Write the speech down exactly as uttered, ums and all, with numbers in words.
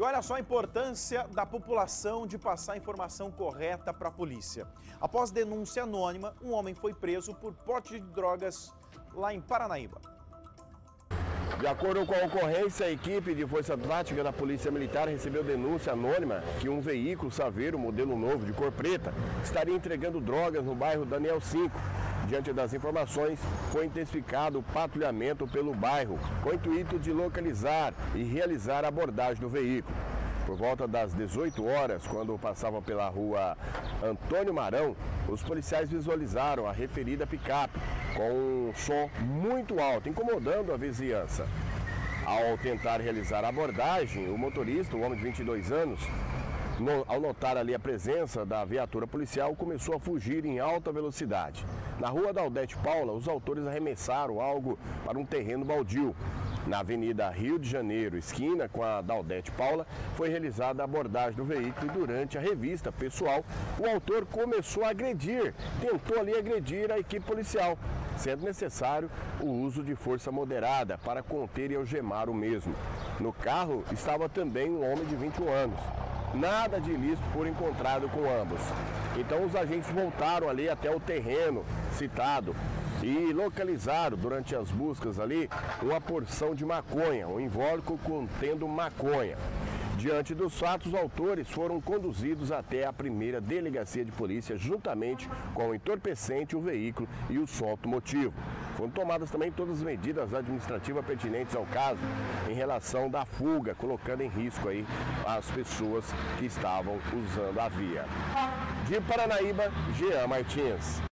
E olha só a importância da população de passar a informação correta para a polícia. Após denúncia anônima, um homem foi preso por porte de drogas lá em Paranaíba. De acordo com a ocorrência, a equipe de força tática da Polícia Militar recebeu denúncia anônima que um veículo Saveiro, modelo novo de cor preta, estaria entregando drogas no bairro Daniel cinco. Diante das informações, foi intensificado o patrulhamento pelo bairro, com o intuito de localizar e realizar a abordagem do veículo. Por volta das dezoito horas, quando passavam pela rua Antônio Marão, os policiais visualizaram a referida picape com um som muito alto, incomodando a vizinhança. Ao tentar realizar a abordagem, o motorista, um homem de vinte e dois anos, no, ao notar ali a presença da viatura policial, começou a fugir em alta velocidade. Na rua Daldete Paula, os autores arremessaram algo para um terreno baldio. Na avenida Rio de Janeiro, esquina com a Daldete Paula, foi realizada a abordagem do veículo e durante a revista pessoal, o autor começou a agredir, tentou ali agredir a equipe policial, sendo necessário o uso de força moderada para conter e algemar o mesmo. No carro estava também um homem de vinte e um anos. Nada de ilícito por encontrado com ambos. Então os agentes voltaram ali até o terreno citado e localizaram durante as buscas ali uma porção de maconha, um invólucro contendo maconha. Diante dos fatos, os autores foram conduzidos até a primeira delegacia de polícia, juntamente com o entorpecente, o veículo e o som automotivo. Foram tomadas também todas as medidas administrativas pertinentes ao caso em relação da fuga, colocando em risco aí as pessoas que estavam usando a via. De Paranaíba, Jean Martins.